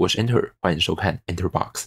我是 Enter， 欢迎收看 Enterbox。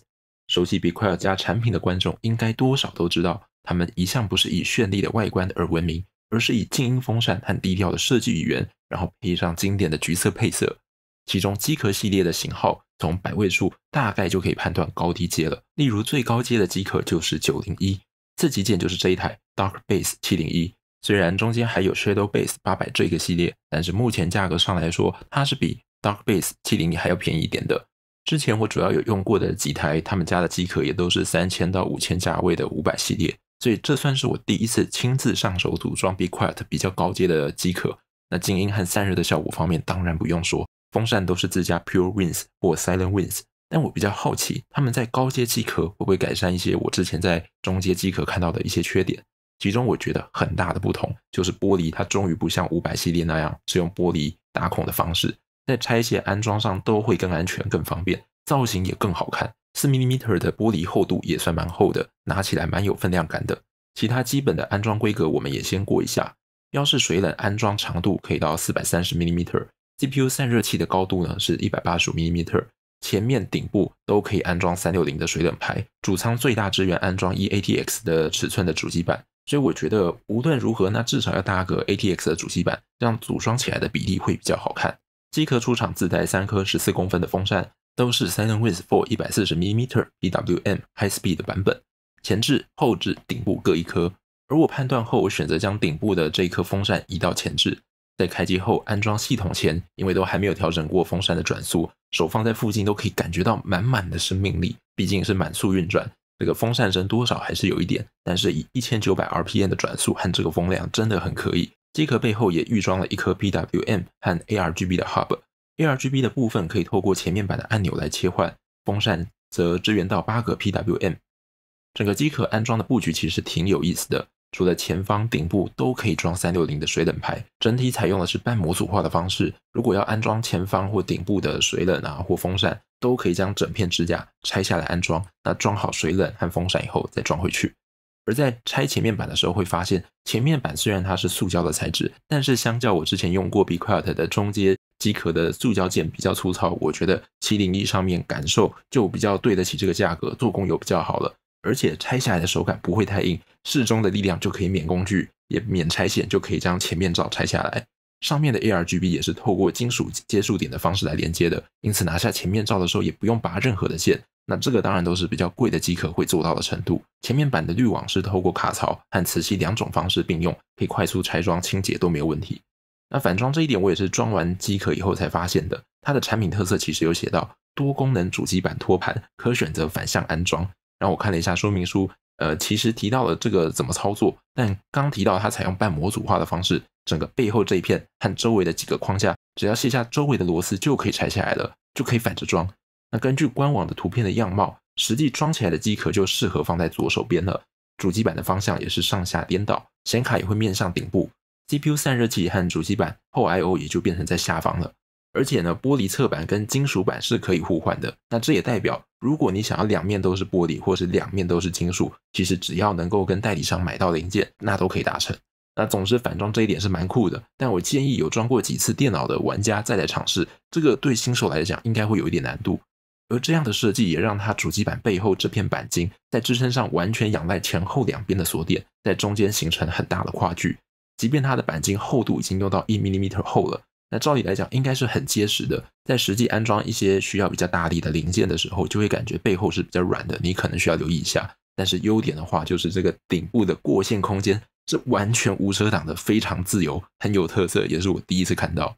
熟悉 Be Quiet 家产品的观众应该多少都知道，他们一向不是以绚丽的外观而闻名，而是以静音风扇和低调的设计语言，然后配上经典的橘色配色。其中机壳系列的型号从百位数大概就可以判断高低阶了，例如最高阶的机壳就是901，次级舰就是这一台 Dark Base 701。 虽然中间还有 Shadow Base 800这个系列，但是目前价格上来说，它是比 Dark Base 701还要便宜一点的。之前我主要有用过的几台，他们家的机壳也都是3000到5000价位的500系列，所以这算是我第一次亲自上手组装 Be Quiet 比较高阶的机壳。那静音和散热的效果方面，当然不用说，风扇都是自家 Pure Wings 或 Silent Wings。但我比较好奇，他们在高阶机壳会不会改善一些我之前在中阶机壳看到的一些缺点？ 其中我觉得很大的不同就是玻璃，它终于不像500系列那样是用玻璃打孔的方式，在拆卸安装上都会更安全、更方便，造型也更好看。4mm 的玻璃厚度也算蛮厚的，拿起来蛮有分量感的。其他基本的安装规格我们也先过一下。标示水冷安装长度可以到 430mm， CPU 散热器的高度呢是 185mm， 前面顶部都可以安装360的水冷排，主舱最大支援安装 EATX 的尺寸的主机板。 所以我觉得无论如何，那至少要搭个 ATX 的主机板，这样组装起来的比例会比较好看。机壳出厂自带3颗14公分的风扇，都是 Silent Wings 4 140mm PWM High Speed 的版本，前置、后置、顶部各一颗。而我判断后，我选择将顶部的这一颗风扇移到前置。在开机后安装系统前，因为都还没有调整过风扇的转速，手放在附近都可以感觉到满满的生命力，毕竟是满速运转。 这个风扇声多少还是有一点，但是以1900 RPM 的转速和这个风量真的很可以。机壳背后也预装了一颗 PWM 和 ARGB 的 Hub，ARGB 的部分可以透过前面板的按钮来切换，风扇则支援到8个 PWM。整个机壳安装的布局其实挺有意思的，除了前方顶部都可以装360的水冷排，整体采用的是半模组化的方式。如果要安装前方或顶部的水冷或风扇， 都可以将整片支架拆下来安装，那装好水冷和风扇以后再装回去。而在拆前面板的时候，会发现前面板虽然它是塑胶的材质，但是相较我之前用过 Be Quiet 的中阶机壳的塑胶件比较粗糙，我觉得701上面感受就比较对得起这个价格，做工又比较好了，而且拆下来的手感不会太硬，适中的力量就可以免工具，也免拆线，就可以将前面罩拆下来。 上面的 ARGB 也是透过金属接触点的方式来连接的，因此拿下前面罩的时候也不用拔任何的线。那这个当然都是比较贵的机壳会做到的程度。前面板的滤网是透过卡槽和磁吸两种方式并用，可以快速拆装清洁都没有问题。那反装这一点我也是装完机壳以后才发现的。它的产品特色其实有写到多功能主机板托盘，可选择反向安装。然后我看了一下说明书。 其实提到了这个怎么操作，但刚提到它采用半模组化的方式，整个背后这一片和周围的几个框架，只要卸下周围的螺丝就可以拆下来了，就可以反着装。那根据官网的图片的样貌，实际装起来的机壳就适合放在左手边了。主机板的方向也是上下颠倒，显卡也会面向顶部 ，CPU 散热器和主机板后 I/O 也就变成在下方了。 而且呢，玻璃侧板跟金属板是可以互换的。那这也代表，如果你想要两面都是玻璃，或是两面都是金属，其实只要能够跟代理商买到零件，那都可以达成。那总之反装这一点是蛮酷的，但我建议有装过几次电脑的玩家再来尝试，这个对新手来讲应该会有一点难度。而这样的设计也让它主机板背后这片钣金在支撑上完全仰赖前后两边的锁点，在中间形成很大的跨距。即便它的钣金厚度已经用到1mm 厚了。 那照理来讲，应该是很结实的。在实际安装一些需要比较大力的零件的时候，就会感觉背后是比较软的，你可能需要留意一下。但是优点的话，就是这个顶部的过线空间是完全无遮挡的，非常自由，很有特色，也是我第一次看到。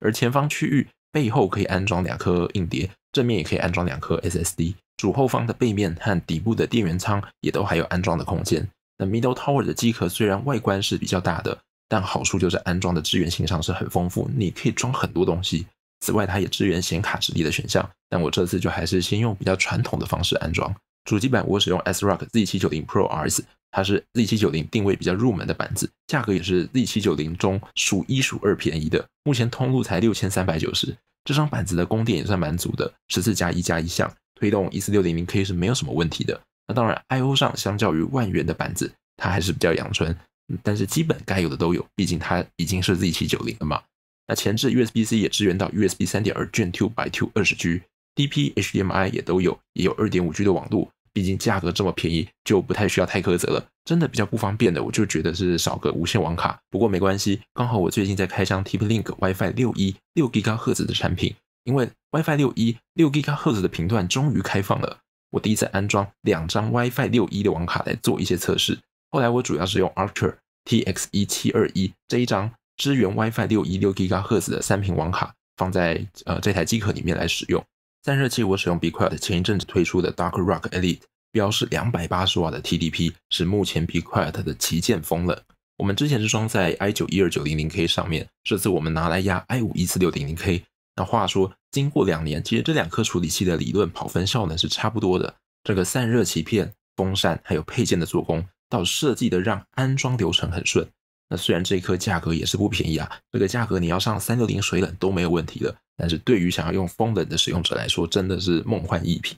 而前方区域背后可以安装两颗硬碟，正面也可以安装两颗 SSD。主后方的背面和底部的电源仓也都还有安装的空间。那 Middle Tower 的机壳虽然外观是比较大的。 但好处就是安装的支援性上是很丰富，你可以装很多东西。此外，它也支援显卡直立的选项，但我这次就还是先用比较传统的方式安装。主机板我使用 ASRock Z790 Pro RS， 它是 Z790 定位比较入门的板子，价格也是 Z790 中数一数二便宜的，目前通路才 6390。这张板子的供电也算蛮足的， 14+1+1 项，推动 14600K 是没有什么问题的。那当然 ，I/O 上相较于万元的板子，它还是比较阳春。 但是基本该有的都有，毕竟它已经是 Z790 了嘛。那前置 USB-C 也支援到 USB 3.2 Gen 2 by 2 20G， DP、HDMI 也都有，也有 2.5G 的网路。毕竟价格这么便宜，就不太需要太苛责了。真的比较不方便的，我就觉得是少个无线网卡。不过没关系，刚好我最近在开箱 TP-Link WiFi 6E 6GHz 的产品，因为 WiFi 6E 6GHz 的频段终于开放了。我第一次安装2张 WiFi 6E 的网卡来做一些测试。后来我主要是用 Archer TX1721 这一张支援 WiFi 6E 6GHz 的3频网卡放在这台机壳里面来使用。散热器我使用 Be Quiet 前一阵子推出的 Dark Rock Elite， 标示280瓦的 TDP， 是目前 Be Quiet 的旗舰风冷。我们之前是装在 i9-12900K 上面，这次我们拿来压 i5-14600K。那话说，经过2年，其实这2颗处理器的理论跑分效能是差不多的。这个散热鳍片、风扇还有配件的做工，倒设计的让安装流程很顺。那虽然这一颗价格也是不便宜啊，这个价格你要上360水冷都没有问题的。但是对于想要用风冷的使用者来说，真的是梦幻一品。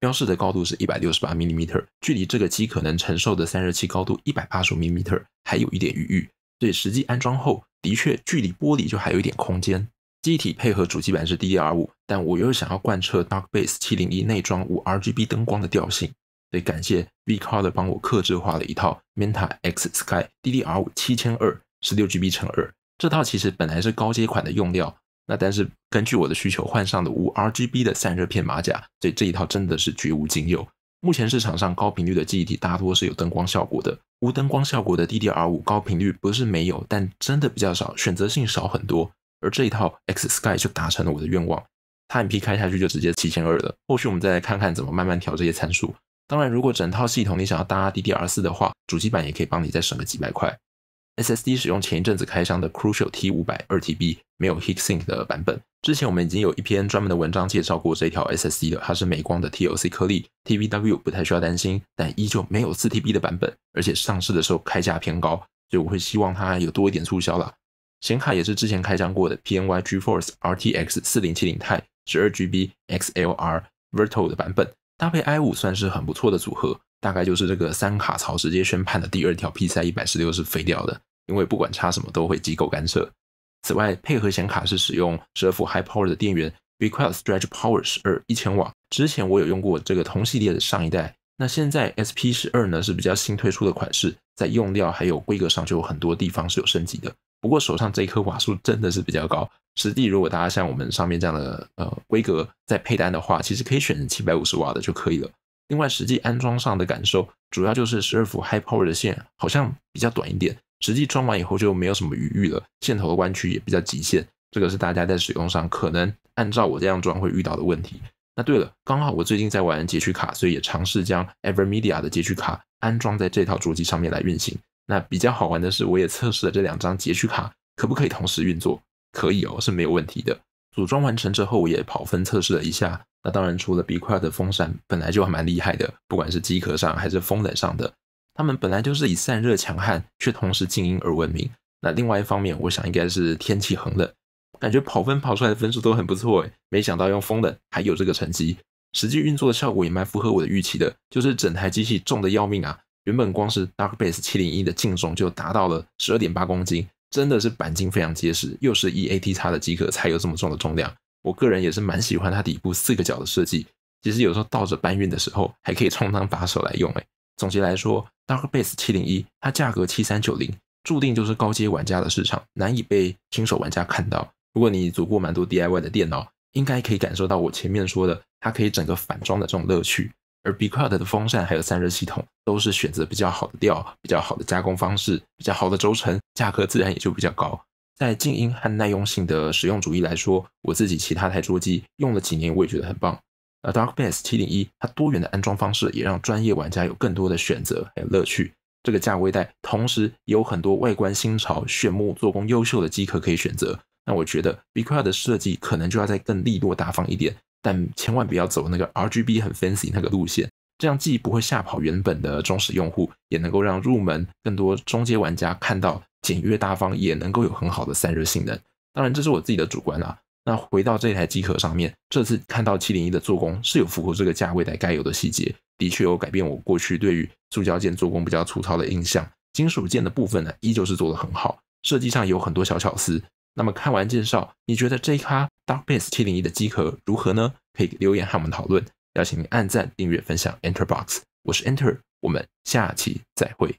标示的高度是 168mm， 距离这个机壳能承受的散热器高度 180mm 还有一点余裕，所以实际安装后的确距离玻璃就还有一点空间。机体配合主机板是 DDR5， 但我又想要贯彻 Dark Base 701内装无 ARGB 灯光的调性，所以感谢 V-color 帮我客制化了一套 Manta X Sky DDR5 7200 16GB×2， 这套其实本来是高阶款的用料，那但是根据我的需求换上了无 RGB 的散热片马甲，所以这一套真的是绝无仅有。目前市场上高频率的记忆体大多是有灯光效果的，无灯光效果的 DDR5 高频率不是没有，但真的比较少，选择性少很多。而这一套 X Sky 就达成了我的愿望，它 MP 开下去就直接 7200 了。后续我们再来看看怎么慢慢调这些参数。当然，如果整套系统你想要搭 DDR4 的话，主机板也可以帮你再省个几百块。SSD 使用前一阵子开箱的 Crucial T500 2TB， 没有 heatsink 的版本。之前我们已经有一篇专门的文章介绍过这条 SSD 了，它是美光的 TLC 颗粒， TBW 不太需要担心，但依旧没有 4TB 的版本，而且上市的时候开价偏高，所以我会希望它有多一点促销啦。显卡也是之前开箱过的 PNY GeForce RTX 4070 Ti 12GB XLR Verto 的版本，搭配 i5 算是很不错的组合。大概就是这个3卡槽直接宣判的第2条 PCIe 116是废掉的，因为不管插什么都会机构干涉。此外，配合显卡是使用12伏 High Power 的电源 Be Quiet! Straight Power 12 1000W， 之前我有用过这个同系列的上一代。那现在 SP12 呢是比较新推出的款式，在用料还有规格上就有很多地方是有升级的。不过手上这一颗瓦数真的是比较高，实际如果大家像我们上面这样的规格在配单的话，其实可以选750W 的就可以了。另外，实际安装上的感受主要就是12伏 High Power 的线好像比较短一点，实际装完以后就没有什么余裕了，线头的弯曲也比较极限，这个是大家在使用上可能按照我这样装会遇到的问题。那对了，刚好我最近在玩截取卡，所以也尝试将 AVerMedia 的截取卡安装在这套主机上面来运行。那比较好玩的是，我也测试了这2张截取卡可不可以同时运作，可以哦，是没有问题的。组装完成之后，我也跑分测试了一下。那当然，除了Be Quiet的风扇本来就还蛮厉害的，不管是机壳上还是风冷上的，他们本来就是以散热强悍，却同时静音而闻名。那另外一方面，我想应该是天气很冷，感觉跑分跑出来的分数都很不错诶，没想到用风冷还有这个成绩，实际运作的效果也蛮符合我的预期的，就是整台机器重得要命啊！原本光是 Dark Base 701的净重就达到了 12.8 公斤，真的是板径非常结实，又是 EATX 的机壳才有这么重的重量。我个人也是蛮喜欢它底部4个角的设计，其实有时候倒着搬运的时候还可以充当把手来用诶。总结来说， Dark Base 701它价格7390，注定就是高阶玩家的市场，难以被新手玩家看到。如果你组过蛮多 DIY 的电脑，应该可以感受到我前面说的它可以整个反装的这种乐趣。而 Be Quiet 的风扇还有散热系统都是选择比较好的料、比较好的加工方式、比较好的轴承，价格自然也就比较高。在静音和耐用性的使用主义来说，我自己其他台桌机用了几年，我也觉得很棒。而 Dark Base 701它多元的安装方式也让专业玩家有更多的选择还有乐趣。这个价位带同时有很多外观新潮、炫目、做工优秀的机壳可以选择。那我觉得 Be Quiet 的设计可能就要再更利落大方一点，但千万不要走那个 RGB 很 fancy 那个路线，这样既不会吓跑原本的忠实用户，也能够让入门更多中阶玩家看到简约大方也能够有很好的散热性能。当然这是我自己的主观啦。那回到这台机壳上面，这次看到701的做工是有符合这个价位带该有的细节，的确有改变我过去对于塑胶件做工比较粗糙的印象。金属件的部分呢，依旧是做得很好，设计上有很多小巧思，那么看完介绍，你觉得这一咖 Dark Base 701的机壳如何呢？可以留言和我们讨论。邀请您按赞、订阅、分享 Enterbox， 我是 Enter， 我们下期再会。